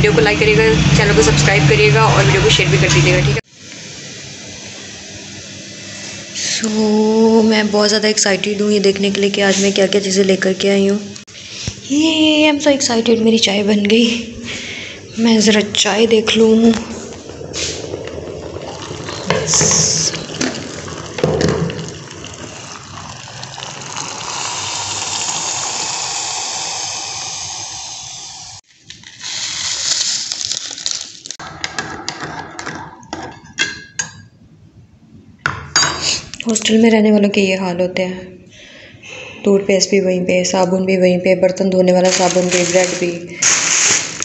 Video को like करिएगा, channel को सब्सक्राइब करिएगा और वीडियो को शेयर भी कर दीजिएगा, ठीक है। सो मैं बहुत ज़्यादा एक्साइटेड हूँ ये देखने के लिए कि आज मैं क्या क्या चीज़ें लेकर के आई हूँ। ये आई एम सो एक्साइटेड। मेरी चाय बन गई, मैं ज़रा चाय देख लूँ। हॉस्टल में रहने वालों के ये हाल होते हैं। टूथपेस्ट भी वहीं पे, साबुन भी वहीं पे, बर्तन धोने वाला साबुन भी, ब्रेड भी।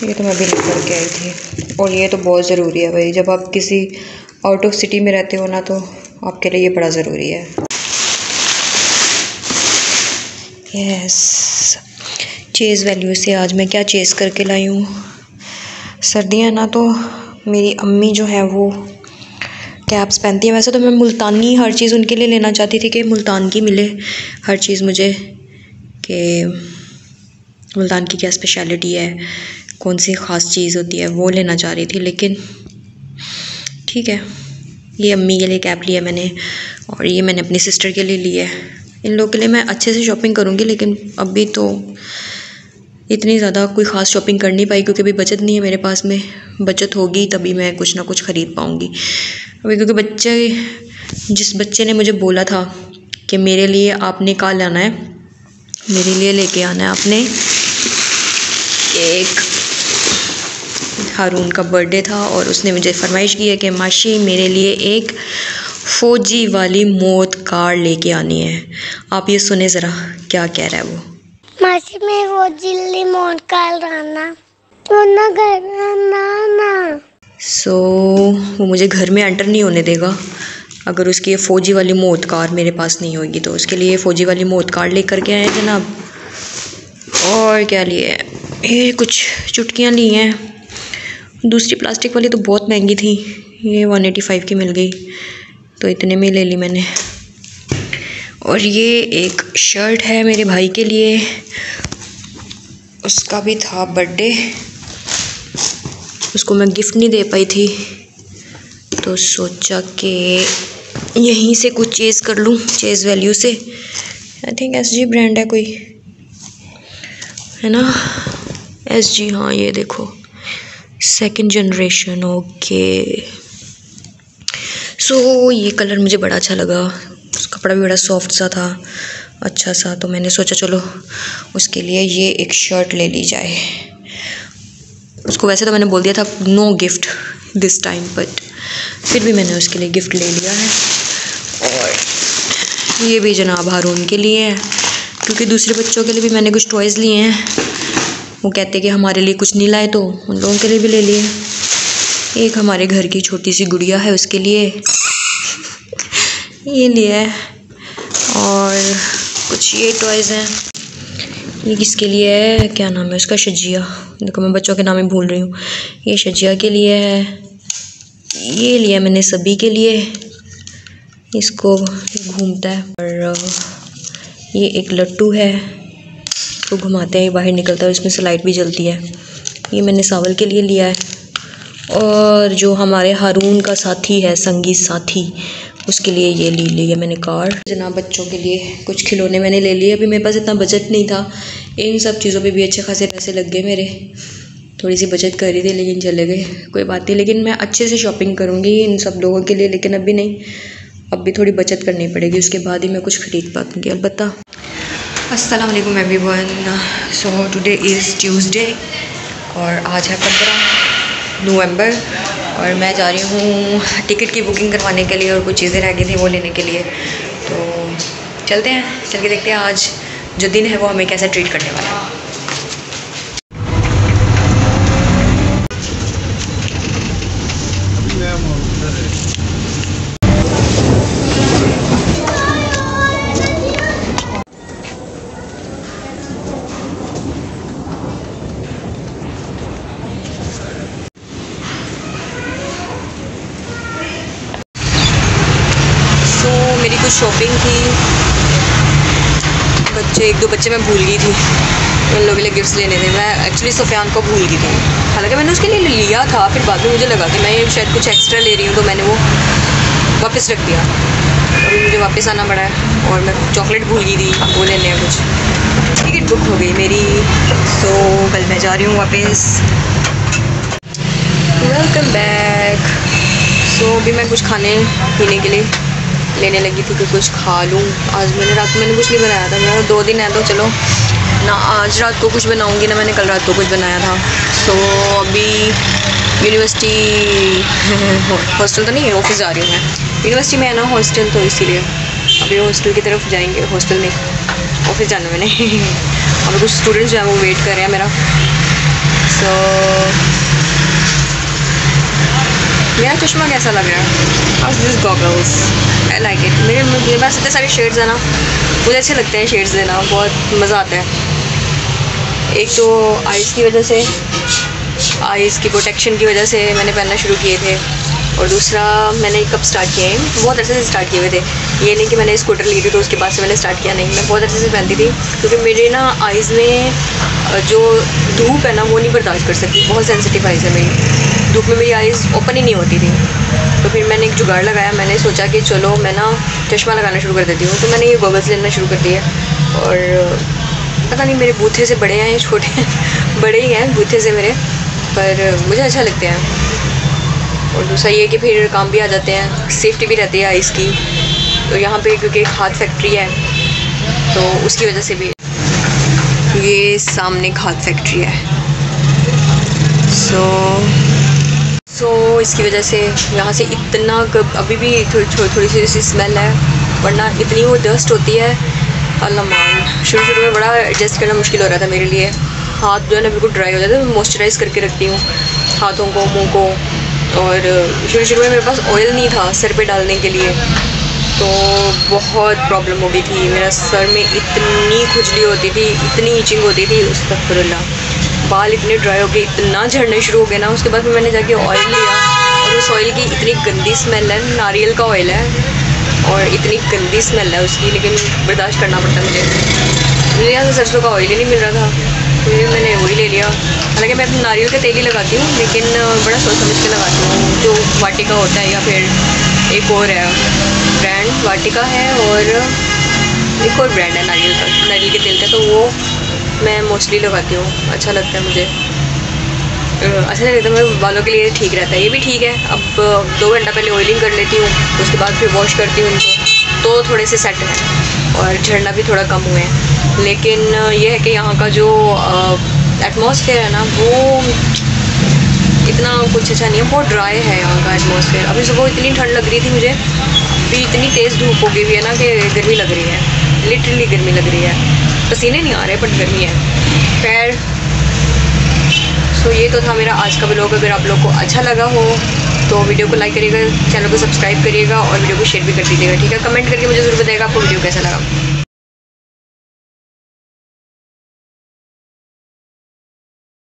ये तो मैं अभी लेकर के आई थी और ये तो बहुत ज़रूरी है भाई। जब आप किसी आउट ऑफ सिटी में रहते हो ना तो आपके लिए ये बड़ा ज़रूरी है। यस, चीज़ वैल्यू से आज मैं क्या चीज़ करके लाई हूँ। सर्दियाँ ना तो मेरी अम्मी जो हैं वो कैप्स पहनती हैं। वैसे तो मैं मुल्तानी हर चीज़ उनके लिए लेना चाहती थी कि मुल्तान की मिले हर चीज़ मुझे, कि मुल्तान की क्या स्पेशलिटी है, कौन सी ख़ास चीज़ होती है, वो लेना चाह रही थी। लेकिन ठीक है, ये अम्मी के लिए कैप लिया मैंने और ये मैंने अपनी सिस्टर के लिए लिया है। इन लोगों के लिए मैं अच्छे से शॉपिंग करूँगी, लेकिन अभी तो इतनी ज़्यादा कोई ख़ास शॉपिंग कर नहीं पाई क्योंकि अभी बचत नहीं है मेरे पास में। बचत होगी तभी मैं कुछ ना कुछ ख़रीद पाऊँगी अभी, क्योंकि जिस बच्चे ने मुझे बोला था कि मेरे लिए आपने कहा लाना है, मेरे लिए लेके आना है आपने। एक हारून का बर्थडे था और उसने मुझे फरमाइश की है कि माशी मेरे लिए एक फ़ौजी वाली मौत कार लेके आनी है। आप ये सुने ज़रा क्या कह रहा है वो। माशी मैं फ़ौजी वाली मौत कार लाना तो ना ना। सो वो मुझे घर में एंटर नहीं होने देगा अगर उसकी ये फ़ौजी वाली मौत कार मेरे पास नहीं होगी। तो उसके लिए फ़ौजी वाली मौत कार लेकर के आए जनाब। और क्या लिए, ये कुछ चुटकियाँ ली हैं। दूसरी प्लास्टिक वाली तो बहुत महंगी थी, ये 185 की मिल गई तो इतने में ले ली मैंने। और ये एक शर्ट है मेरे भाई के लिए, उसका भी था बर्थडे, उसको मैं गिफ्ट नहीं दे पाई थी तो सोचा कि यहीं से कुछ चीज़ कर लूँ चीज़ वैल्यू से। आई थिंक SG ब्रांड है कोई, है ना SG। हाँ ये देखो, सेकंड जनरेशन। ओके सो ये कलर मुझे बड़ा अच्छा लगा, कपड़ा भी बड़ा सॉफ्ट सा था, अच्छा सा। तो मैंने सोचा चलो उसके लिए ये एक शर्ट ले ली जाए। उसको वैसे तो मैंने बोल दिया था no gift this time, but फिर भी मैंने उसके लिए गिफ्ट ले लिया है। और ये भी जनाब हारून के लिए है, क्योंकि दूसरे बच्चों के लिए भी मैंने कुछ टॉयज़ लिए हैं। वो कहते कि हमारे लिए कुछ नहीं लाए तो उन लोगों के लिए भी ले लिए। एक हमारे घर की छोटी सी गुड़िया है, उसके लिए ये लिया है। और कुछ ये टॉयज़ हैं, ये किसके लिए है, क्या नाम है उसका, शजिया। देखो मैं बच्चों के नाम ही भूल रही हूँ। ये शजिया के लिए है, ये लिया मैंने सभी के लिए। इसको घूमता है और ये एक लट्टू है, इसको घुमाते हैं बाहर निकलता है, इसमें से लाइट भी जलती है। ये मैंने सावल के लिए लिया है। और जो हमारे हारून का साथी है, संगीत साथी, उसके लिए ये ले लिया मैंने कार। जनाब बच्चों के लिए कुछ खिलौने मैंने ले लिए। अभी मेरे पास इतना बजट नहीं था, इन सब चीज़ों पे भी अच्छे खासे पैसे लग गए मेरे। थोड़ी सी बचत कर रही थी लेकिन चले गए, कोई बात नहीं। लेकिन मैं अच्छे से शॉपिंग करूँगी इन सब लोगों के लिए, लेकिन अभी नहीं, अभी थोड़ी बचत करनी पड़ेगी, उसके बाद ही मैं कुछ ख़रीद पाऊँगी अलबत्ता। अस्सलाम वालेकुम everyone. So today is Tuesday और आज है 15 नवंबर और मैं जा रही हूँ टिकट की बुकिंग करवाने के लिए और कुछ चीज़ें रह गई थी वो लेने के लिए। तो चलते हैं, चल के देखते हैं आज जो दिन है वो हमें कैसे ट्रीट करने वाला है। कुछ शॉपिंग थी, बच्चे एक दो बच्चे मैं भूल गई थी, उन लोगों के लिए गिफ्ट्स लेने थे। मैं एक्चुअली सुफियान को भूल गई थी। हालांकि मैंने उसके लिए लिया था, फिर बाद में मुझे लगा कि मैं शायद कुछ एक्स्ट्रा ले रही हूँ, तो मैंने वो वापस रख दिया और मुझे वापस आना पड़ा है। और मैं चॉकलेट भूल गई थी, वो लेने हैं कुछ, टिकट बुक हो गई मेरी, सो कल मैं जा रही हूँ वापस। Welcome back. सो अभी मैं कुछ खाने पीने के लिए लेने लगी थी कि कुछ खा लूँ। आज मैंने रात को मैंने कुछ नहीं बनाया था, मेरा 2 दिन है तो चलो ना, आज रात को कुछ बनाऊँगी ना, मैंने कल रात को कुछ बनाया था। सो अभी यूनिवर्सिटी हॉस्टल तो नहीं है, ऑफिस जा रही हूँ मैं। यूनिवर्सिटी में है ना हॉस्टल, तो इसीलिए अभी हॉस्टल की तरफ जाएंगे। हॉस्टल में ऑफिस जाना मैंने। अभी कुछ स्टूडेंट्स जो हैं वो वेट कर रहे हैं मेरा। सो मेरा चश्मा कैसा लग रहा है? आज this goggles I like it. मेरे पास इतने सारे शेड्स हैं ना, मुझे अच्छे लगते हैं शेड्स देना, बहुत मज़ा आता है। एक तो आइज़ की वजह से, आइज़ की प्रोटेक्शन की वजह से मैंने पहनना शुरू किए थे, और दूसरा मैंने कब स्टार्ट किए हैं, बहुत अच्छे से स्टार्ट किए हुए थे। ये नहीं कि मैंने स्कूटर ली थी तो उसके बाद से मैंने स्टार्ट किया, नहीं, मैं बहुत अच्छे से पहनती थी, क्योंकि मेरे ना आइज़ में जो धूप है ना वो नहीं बर्दाश्त कर सकती, बहुत सेंसिटिव आइज़ है मेरी। धूप में मेरी आइज़ ओपन ही नहीं होती थी, तो फिर मैंने एक जुगाड़ लगाया। मैंने सोचा कि चलो मैं ना चश्मा लगाना शुरू कर देती हूँ, तो मैंने ये गॉगल्स लेना शुरू कर दिया। और पता नहीं मेरे बूथे से बड़े हैं या छोटे हैं, बड़े ही हैं बूथे से मेरे, पर मुझे अच्छा लगते हैं। और दूसरा ये कि फिर काम भी आ जाते हैं, सेफ्टी भी रहती है आइज़ की। तो यहाँ पर क्योंकि एक खाद फैक्ट्री है, तो उसकी वजह से भी ये सामने खाद फैक्ट्री है, सो इसकी वजह से यहाँ से इतना अभी भी थोड़ी सी स्मेल है, वरना इतनी वो डस्ट होती है। अल्लाह, शुरू में बड़ा एडजस्ट करना मुश्किल हो रहा था मेरे लिए। हाथ जो है ना बिल्कुल ड्राई हो जाते, मैं मॉइस्चराइज़ करके रखती हूँ हाथों को, मुंह को। और शुरू में मेरे पास ऑयल नहीं था सर पे डालने के लिए, तो बहुत प्रॉब्लम हो गई थी। मेरा सर में इतनी खुजली होती थी, इतनी ईचिंग होती थी, अस्तगफिरुल्लाह। बाल इतने ड्राई हो गए, इतना झड़ने शुरू हो गए ना। उसके बाद फिर मैंने जाके ऑयल लिया, और उस ऑयल की इतनी गंदी स्मेल है, नारियल का ऑयल है और इतनी गंदी स्मेल है उसकी, लेकिन बर्दाश्त करना पड़ता मुझे। मेरे यहाँ से सरसों का ऑयल ही नहीं मिल रहा था, फिर मैंने वही ले लिया। हालांकि मैं अपने नारियल का तेल ही लगाती हूँ, लेकिन बड़ा सोच समझ के लगाती हूँ। जो वाटिका होता है, या फिर एक और है ब्रांड, वाटिका है और एक और ब्रांड है नारियल का, नारियल के तेल का, तो वो मैं मोस्टली लगाती हूँ। अच्छा लगता है मुझे, अच्छा लगता है मेरे बालों के लिए, ठीक रहता है। ये भी ठीक है। अब 2 घंटा पहले ऑयलिंग कर लेती हूँ, उसके बाद फिर वॉश करती हूँ इनको, तो थोड़े से सेट हैं और झड़ना भी थोड़ा कम हुए हैं। लेकिन ये है कि यहाँ का जो एटमॉस्फेयर है ना, वो इतना कुछ अच्छा नहीं है, बहुत ड्राई है यहाँ का एटमॉस्फेयर। अभी सुबह इतनी ठंड लग रही थी मुझे, अभी इतनी तेज़ धूप हो गई हुई है ना कि गर्मी लग रही है, लिटरली गर्मी लग रही है। पसीने नहीं आ रहे बट गर्मी है। खैर, सो ये तो था मेरा आज का ब्लॉग। अगर आप लोग को अच्छा लगा हो तो वीडियो को लाइक करिएगा, चैनल को सब्सक्राइब करिएगा और वीडियो को शेयर भी कर दीजिएगा, ठीक है? कमेंट करके मुझे ज़रूर बताइएगा आपको वीडियो कैसा लगा।